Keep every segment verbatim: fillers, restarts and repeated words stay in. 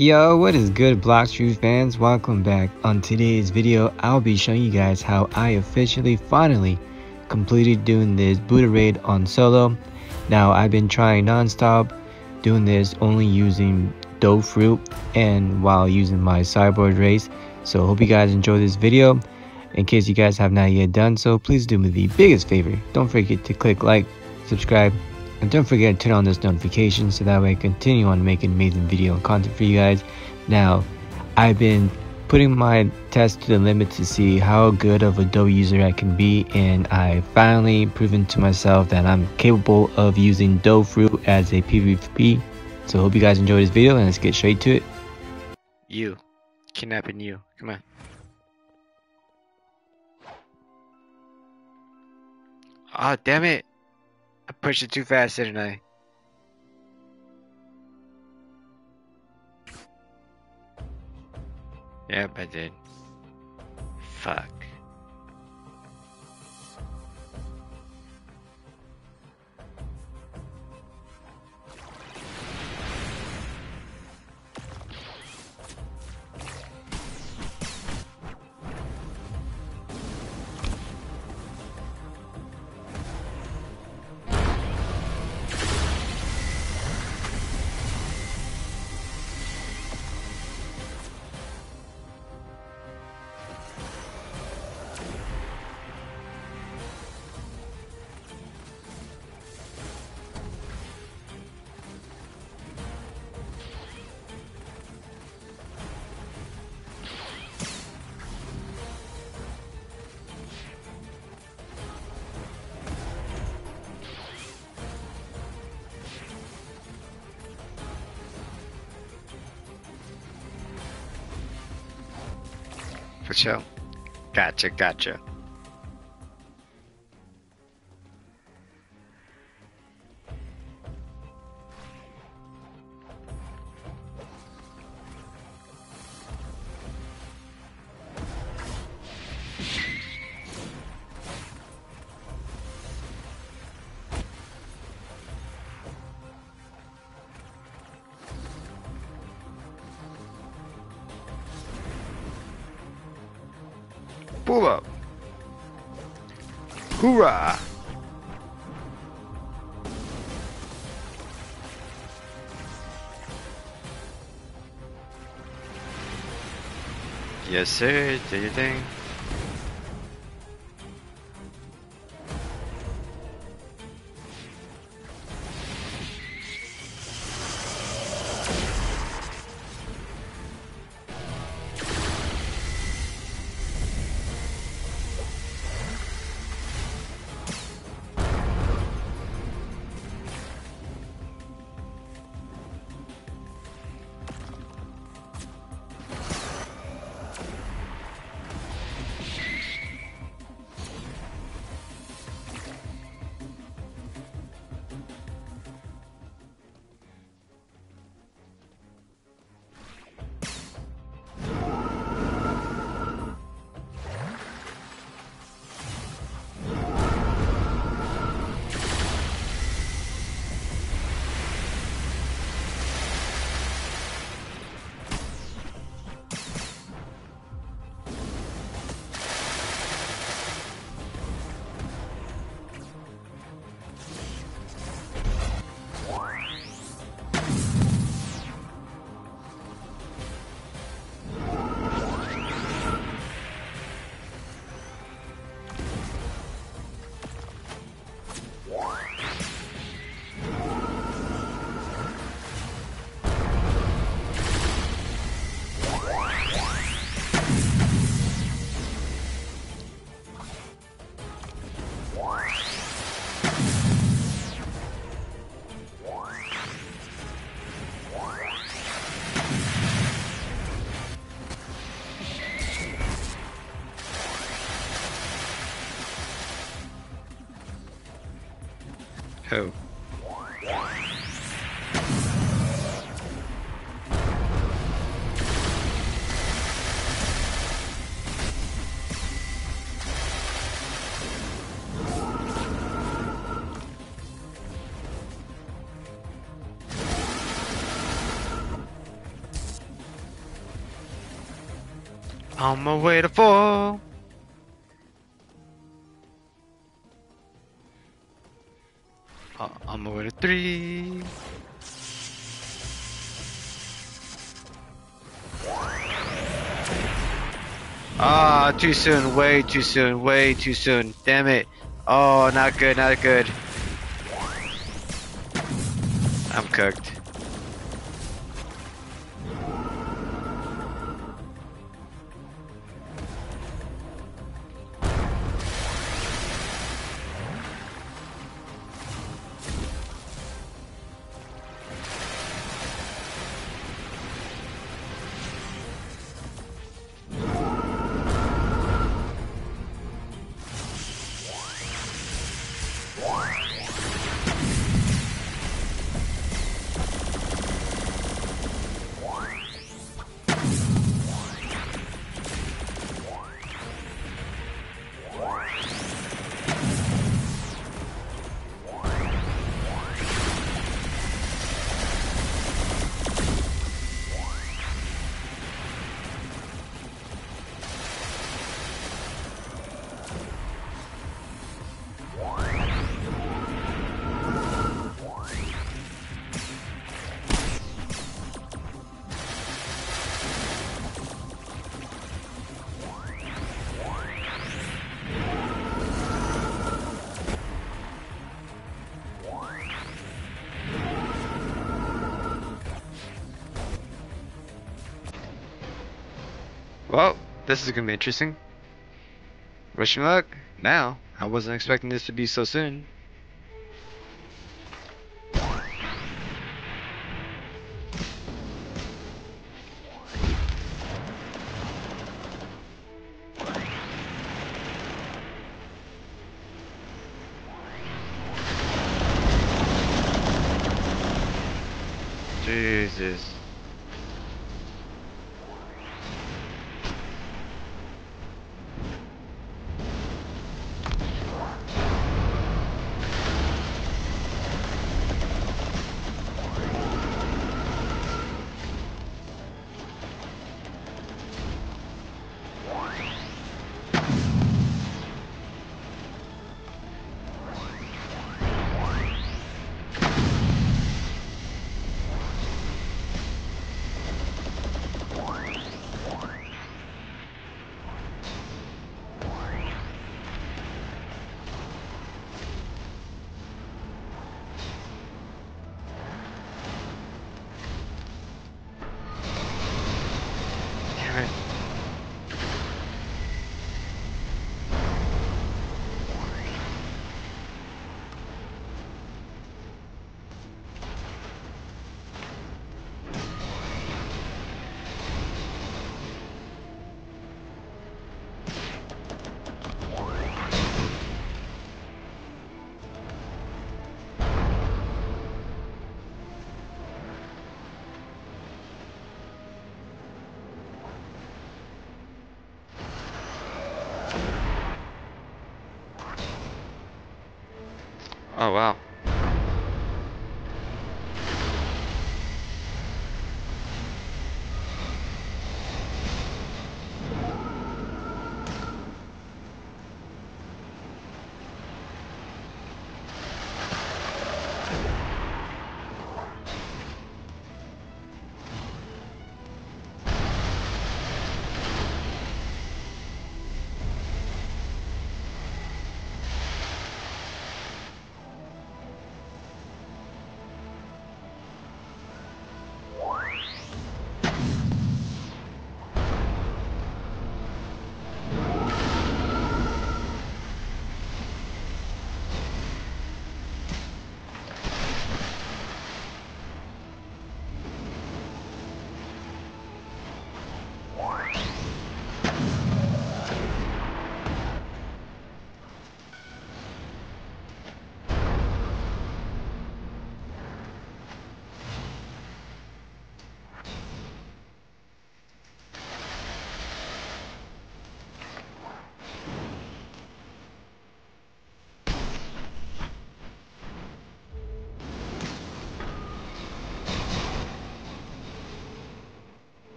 Yo, what is good, Blox Fruits fans? Welcome back. On today's video, I'll be showing you guys how I officially finally completed doing this Buddha raid on solo. Now, I've been trying non-stop doing this only using Dough Fruit and while using my Cyborg race. So, hope you guys enjoy this video. In case you guys have not yet done so, please do me the biggest favor. Don't forget to click like, subscribe, and don't forget to turn on those notifications so that way I continue on making amazing video and content for you guys. Now, I've been putting my test to the limit to see how good of a dough user I can be, and I finally proven to myself that I'm capable of using Dough Fruit as a P V P. So hope you guys enjoy this video and let's get straight to it. You. Kidnapping you. Come on. Ah, oh, damn it. I pushed it too fast, didn't I? Yep, I did. Fuck. For sure. Gotcha, gotcha. Pull up. Hoorah! Yes, sir. Do your thing. Oh. on my way to fall. Uh, on my way to three. Ah, too soon, way too soon, way too soon. Damn it. Oh, not good, not good. I'm cooked. Well, this is gonna be interesting. Wish me luck. Now, I wasn't expecting this to be so soon. Jesus. Oh wow.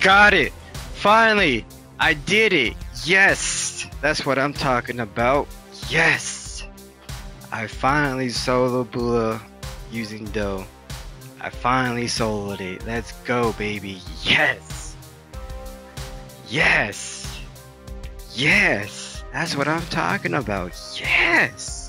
Got it! Finally! I did it! Yes! That's what I'm talking about. Yes! I finally soloed Buddha using dough. I finally soloed it. Let's go, baby. Yes! Yes! Yes! That's what I'm talking about. Yes!